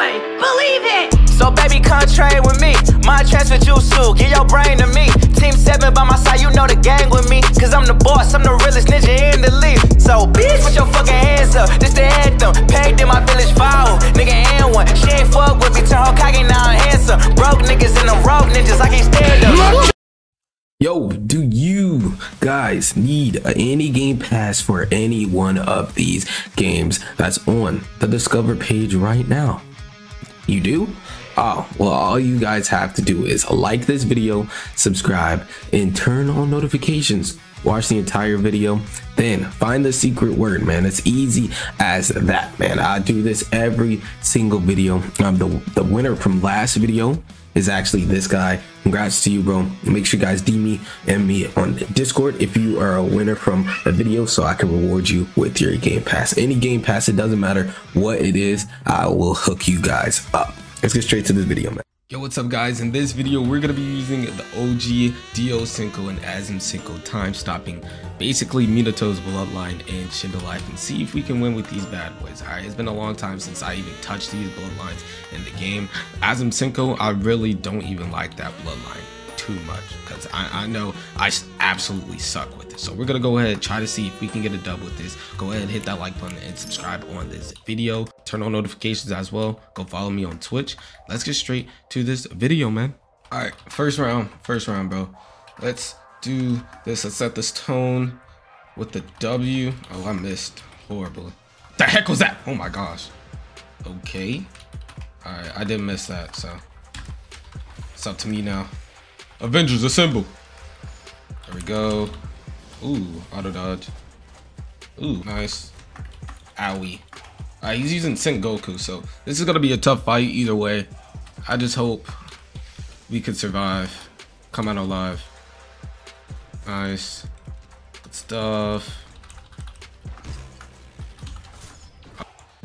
anyway. Believe it. So baby, come train with me. Mind transfer jutsu, get your brain to me. Team 7 by my side, you know the gang with me. Cause I'm the boss, I'm the realest ninja in the league. So bitch, put your fucking hands up, this the anthem. Pegged in my village foul, nigga and one. She ain't fuck with me, turn her cocky now and handsome. Broke niggas in the road ninjas, I can't stand up. Yo, do you guys need any game pass for any one of these games that's on the Discover page right now? You do? Oh, well, all you guys have to do is like this video, subscribe, and turn on notifications. Watch the entire video, then find the secret word, man. It's easy as that, man. I do this every single video. The winner from last video is actually this guy. Congrats to you, bro. Make sure you guys DM me and me on Discord if you are a winner from a video, so I can reward you with your game pass. Any game pass, it doesn't matter what it is, I will hook you guys up. Let's get straight to this video, man. Yo, what's up, guys? In this video, we're gonna be using the OG Dio Senko and Asim Cinco time stopping, basically Minato's bloodline and Shindo Life, and see if we can win with these bad boys. Alright, it's been a long time since I even touched these bloodlines in the game. Asim Cinco, I really don't even like that bloodline too much because I know I absolutely suck with it. So we're gonna go ahead and try to see if we can get a dub with this. Go ahead and hit that like button and subscribe on this video. Turn on notifications as well. Go follow me on Twitch. Let's get straight to this video, man. All right, first round, bro. Let's do this. Let's set this tone with the W. Oh, I missed horribly. The heck was that? Oh my gosh. Okay. All right, I did miss that, so it's up to me now. Avengers assemble. There we go. Ooh, auto dodge. Ooh, nice. Owie. He's using Sengoku, so this is gonna be a tough fight either way. I just hope we can survive, come out alive. Nice, good stuff.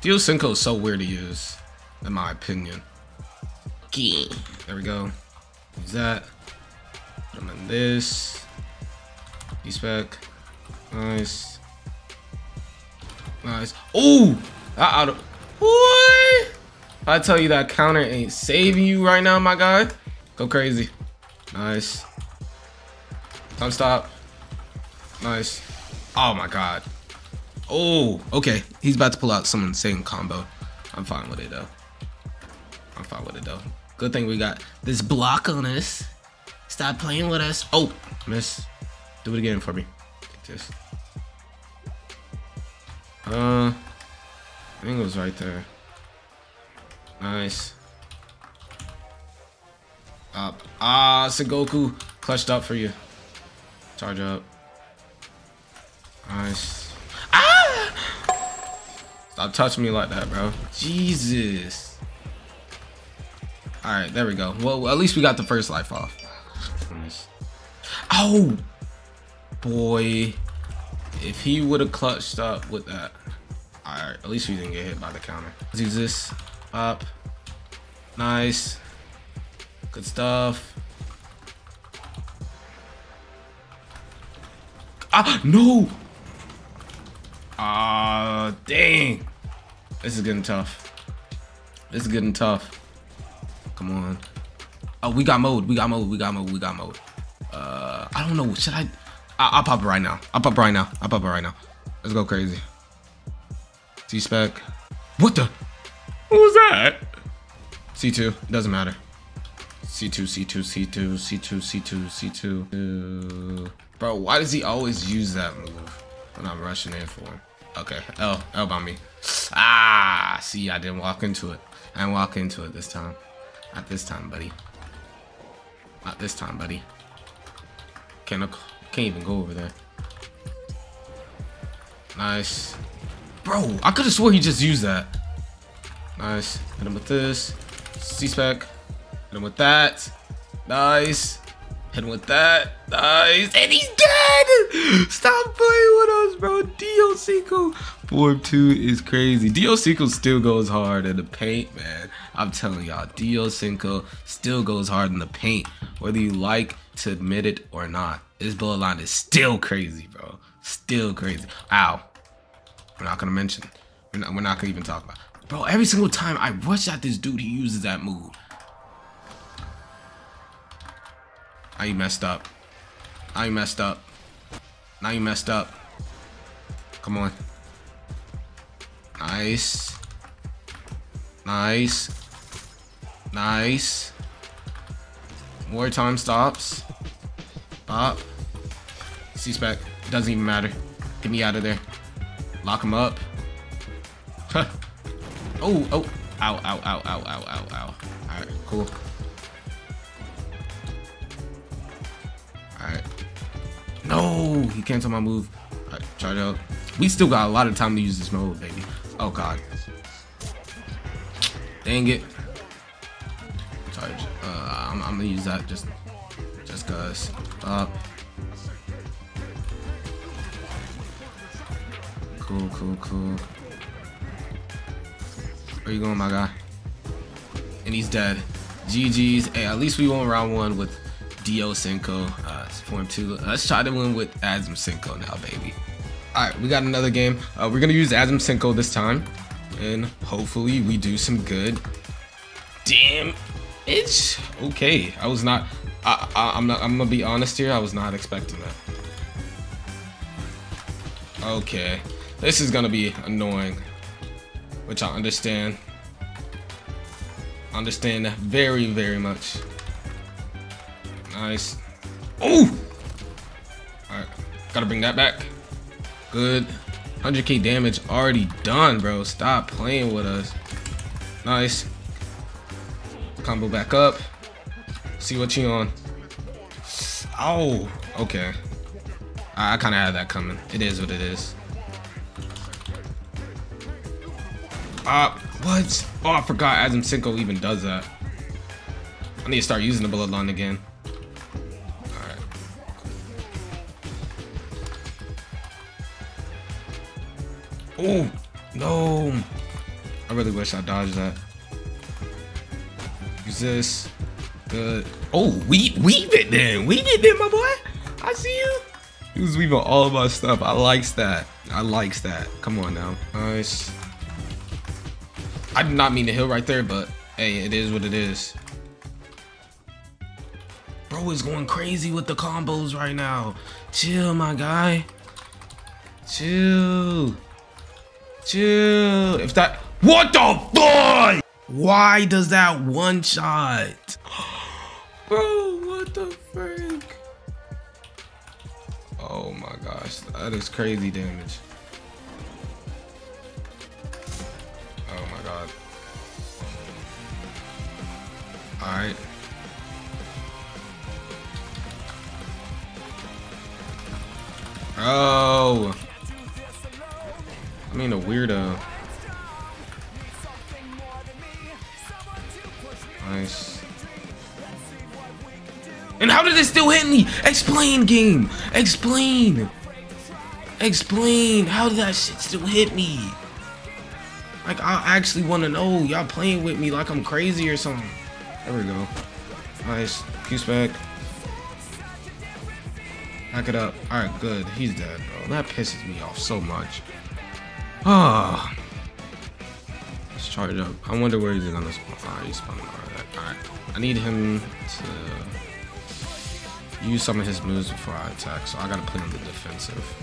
Dio Senko is so weird to use, in my opinion. Okay. There we go. Use that. Put him in this. C-spec. Nice. Nice. Oh. Boy, I tell you that counter ain't saving you right now, my guy. Go crazy. Nice. Time stop. Nice. Oh my god. Oh, okay. He's about to pull out some insane combo. I'm fine with it though. I'm fine with it though. Good thing we got this block on us. Stop playing with us. Oh, miss. Do it again for me. Take this. I think it was right there. Nice. Up. Ah, Sengoku clutched up for you. Charge up. Nice. Ah! Stop touching me like that, bro. Jesus. All right, there we go. Well, at least we got the first life off. Nice. Oh, boy. If he would have clutched up with that. Alright, at least we didn't get hit by the counter. Let's use this. Up. Nice. Good stuff. Ah, no! Ah, dang. This is getting tough. This is getting tough. Come on. Oh, we got mode. We got mode. I don't know. Should I? I'll pop it right now. Let's go crazy. C-spec. What the? What was that? C2. Doesn't matter. C2. Bro, why does he always use that move when I'm rushing in for him? Okay. L by me. Ah, see, I didn't walk into it. I didn't walk into it this time. Not this time, buddy. Can't even go over there. Nice. Bro, I could have swore he just used that. Nice. Hit him with this. C-spec. Hit him with that. Nice. Hit him with that. Nice. And he's dead! Stop playing with us, bro. Dio Cinco. Form 2 is crazy. Dio Cinco still goes hard in the paint, man. I'm telling y'all, Dio Cinco still goes hard in the paint. Whether you like to admit it or not. This bloodline is still crazy, bro. Still crazy. Ow. We're not gonna mention. We're not gonna even talk about it. Bro, every single time I rush at this dude, he uses that move. Now you messed up. Now you messed up. Now you messed up. Come on. Nice. Nice. Nice. More time stops. Pop. C-spec. Doesn't even matter. Get me out of there. Lock him up. Huh. Oh, oh. Ow, ow, ow, ow, ow, ow, ow. Alright, cool. Alright. No! He canceled my move. Alright, charge up. We still got a lot of time to use this mode, baby. Oh, God. Dang it. Charge. I'm gonna use that just cause. Cool, cool, cool. Where you going, my guy? And he's dead. GG's. Hey, at least we won round one with Dio Senko. Form 2. Let's try to win with Asim Cinco now, baby. Alright, we got another game. We're gonna use Asim Cinco this time. And hopefully we do some good. Damn bitch. Okay. I was not I'm gonna be honest here, I was not expecting that. Okay. This is gonna be annoying. Which I understand. Understand very, very much. Nice. Oh! Alright. Gotta bring that back. Good. 100k damage already done, bro. Stop playing with us. Nice. Combo back up. See what you on. Oh, okay. I kind of had that coming. It is what it is. What? Oh, I forgot Asim Cinco even does that. I need to start using the bloodline again. Oh no! I really wish I dodged that. Use this. Good. Oh, weave it then. Weave it then, my boy. I see you. He was weaving all of our stuff. I likes that. I likes that. Come on now. Nice. I did not mean to heal right there, but hey, it is what it is. Bro is going crazy with the combos right now. Chill, my guy. Chill. Chill. If that, what the fuck? Why does that one shot? Bro, what the frick? Oh my gosh, that is crazy damage. Oh my god. All right. Oh. I mean, a weirdo. Nice. And how did it still hit me? Explain, game. Explain. Explain. How did that shit still hit me? Like, I actually want to know. Y'all playing with me like I'm crazy or something. There we go. Nice. Q-spec. Back it up. All right, good. He's dead, bro. That pisses me off so much. Ah, let's charge up. I wonder where he's gonna spawn. Ah, he's spawning alright. Alright. I need him to use some of his moves before I attack, so I gotta play on the defensive,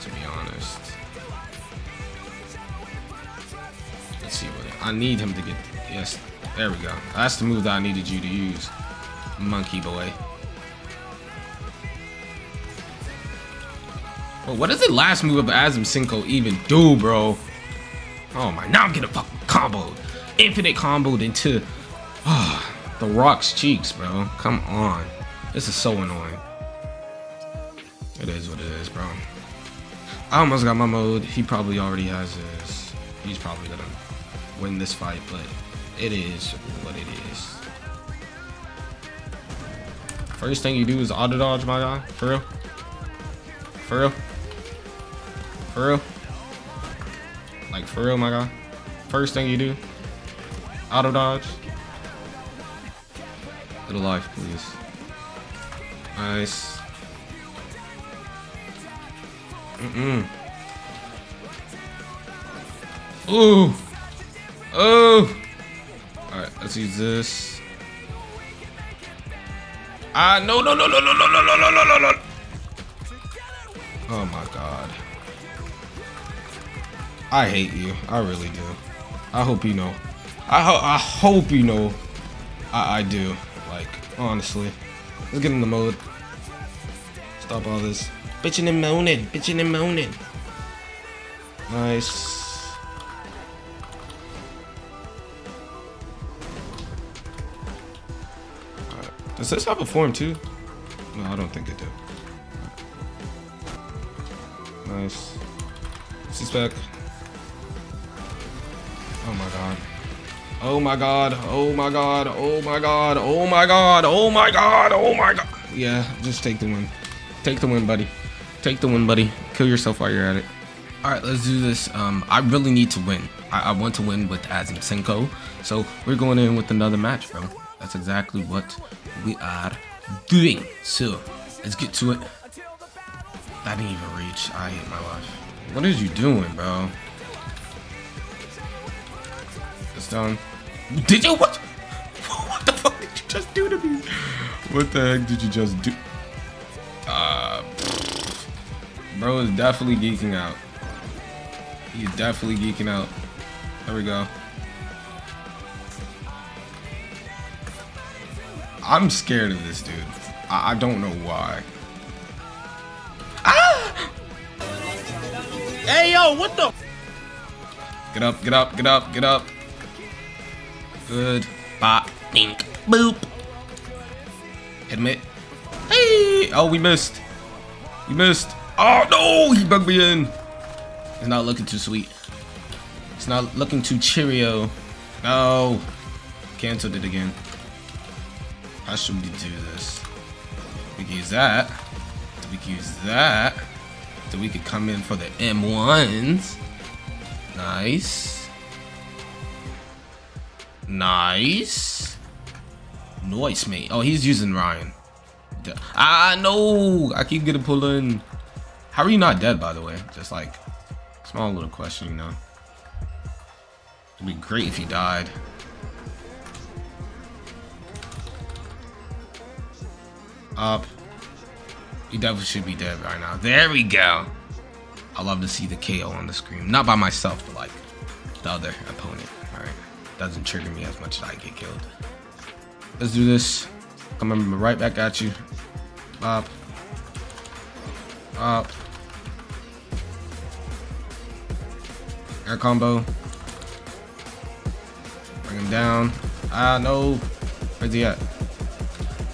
to be honest. Let's see what I need him to get. Yes, there we go. That's the move that I needed you to use, monkey boy. Bro, what does the last move of Asim Cinco even do, bro? Oh my, now I'm getting fucking comboed. Infinite comboed into the rock's cheeks, bro. Come on. This is so annoying. It is what it is, bro. I almost got my mode. He probably already has his. He's probably gonna win this fight, but it is what it is. First thing you do is auto dodge, my guy. For real? For real? For real? Like, for real, my guy? First thing you do, auto dodge. Little life, please. Nice. Mm-mm. Ooh. Oh! Alright, let's use this. Ah, no, no, no, no, no, no, no, no, no, no, no, no. Oh my god. I hate you. I really do. I hope you know. I hope you know. I do. Like, honestly. Let's get in the mode. Stop all this bitching and moaning. Bitching and moaning. Nice. All right. Does this have a form too? No, I don't think it did. Right. Nice. C-spec. Oh my god. Oh my god. Oh my god. Oh my god. Oh my god. Oh my god. Oh my god. Yeah, just take the win. Take the win, buddy. Take the win, buddy. Kill yourself while you're at it. All right, let's do this. I really need to win. I want to win with Asim Cinco. So we're going in with another match, bro. That's exactly what we are doing. So let's get to it. I didn't even reach. I hate my life. What is you doing, bro? It's done. Did you what? What the fuck did you just do to me? What the heck did you just do? Bro is definitely geeking out. He's definitely geeking out. There we go. I'm scared of this dude. I don't know why. Ah! Hey yo, what the? Get up, get up, get up, get up. Good. Bop. Bink. Boop. Hit him it. Hey! Oh, we missed. We missed. Oh no! He bugged me in. It's not looking too sweet. It's not looking too cheerio. No. Cancelled it again. How should we do this? We can use that. We can use that. So we could come in for the M1s. Nice. Nice. Nice, mate. Oh, he's using Ryan. Ah, no. I keep getting pulled in. How are you not dead, by the way? Just like, small little question, you know. It'd be great if you died. Up. You definitely should be dead right now. There we go. I love to see the KO on the screen. Not by myself, but like the other opponent. Alright. Doesn't trigger me as much as I get killed. Let's do this. Coming right back at you. Bop. Bop. Air combo. Bring him down. Ah, no. Where's he at?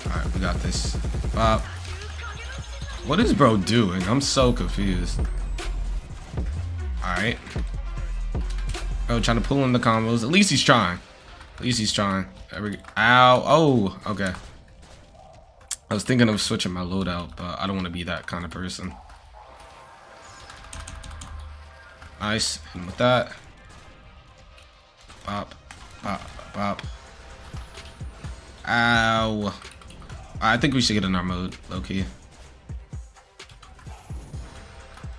Alright, we got this. Bop. What is bro doing? I'm so confused. Alright. Bro trying to pull in the combos. At least he's trying. At least he's trying. There we go. Ow. Oh, okay. I was thinking of switching my loadout, but I don't want to be that kind of person. Nice. And with that. Bop. Bop. Bop. Ow. I think we should get in our mode, low key.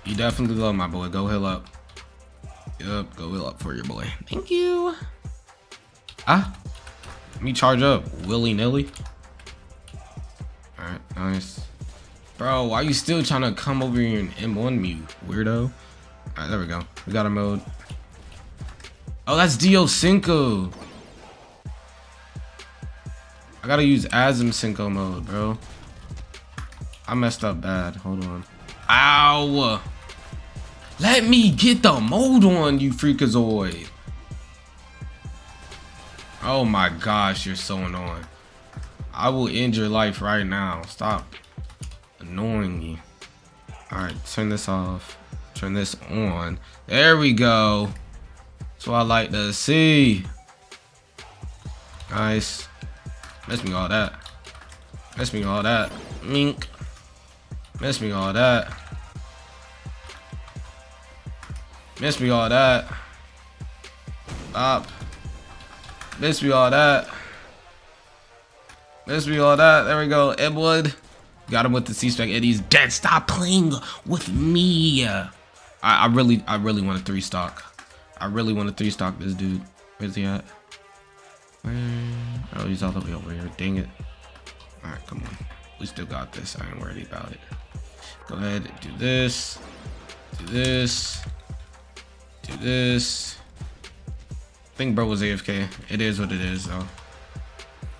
You definitely love my boy. Go heal up. Yep, go heal up for your boy. Thank you. Ah. Let me charge up. Willy-nilly. Alright, nice. Bro, why you still trying to come over here and M1 me, weirdo? Alright, there we go. We got a mode. Oh, that's Dio Cinco. I gotta use Asim Cinco mode, bro. I messed up bad. Hold on. Ow! Let me get the mode on, you freakazoid. Oh my gosh, you're so annoying. I will end your life right now. Stop annoying me. Alright, turn this off. Turn this on. There we go. That's what I like to see. Nice. Miss me all that. Miss me all that. Mink. Miss me all that. Miss me all that. Bop. Miss me all that. Miss me all that. There we go. Edwood. Got him with the C-spec and he's dead. Stop playing with me. I really want a 3-stock. I really want a 3-stock this dude. Where's he at? Where? Oh, he's all the way over here. Dang it. All right, come on. We still got this. I ain't worried about it. Go ahead and do this. Do this. Do this. I think bro was AFK. It is what it is, though.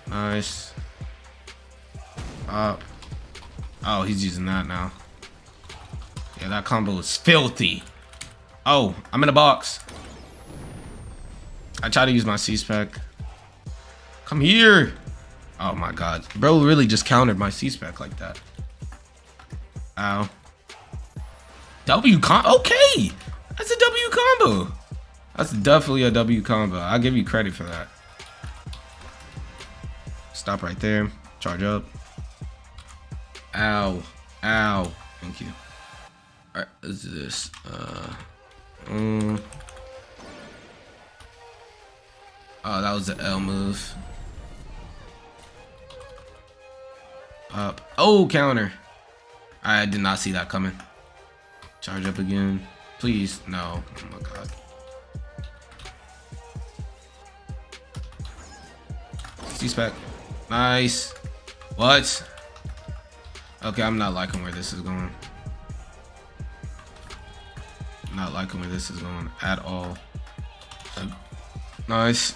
Nice. Up. Oh, he's using that now. Yeah, that combo is filthy. Oh, I'm in a box. I try to use my C-spec. Come here. Oh my god. Bro really just countered my C-spec like that. Ow. W combo. Okay. That's a W combo. That's definitely a W combo. I'll give you credit for that. Stop right there. Charge up. Ow. Ow. Thank you. Alright, let's do this. Oh, that was the L move. Up. Oh, counter. I did not see that coming. Charge up again. Please. No. Oh my god. C-spec. Nice. What? Okay, I'm not liking where this is going. Not liking where this is going at all. Nice.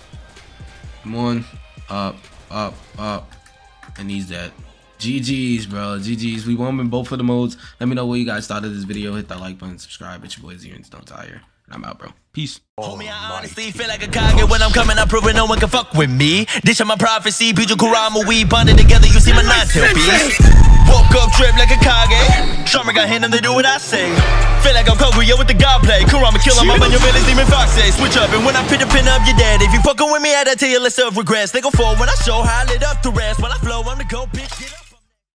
Come on. Up, up, up. And he's dead. GG's, bro. GG's. We won in both of the modes. Let me know what you guys thought of this video. Hit that like button, subscribe. It's your boy Zierens. Don't tire. And I'm out, bro. Peace. Homie, I honestly feel like a Kage when I'm coming. I'm proving no one can fuck with me. This is my prophecy. Piju Kurama, we bonded together. You see my nine-tail beast. Woke up, drip like a Kage. Drummer got him and they do what I say. Feel like I'm Kaguya with the god play. Kurama kill him, I'm on your village demon fox. Switch up, and when I pin up, you're dead. If you fucking with me, I tell you, let's self regress. They go forward when I show how I lit up the rest. When I flow.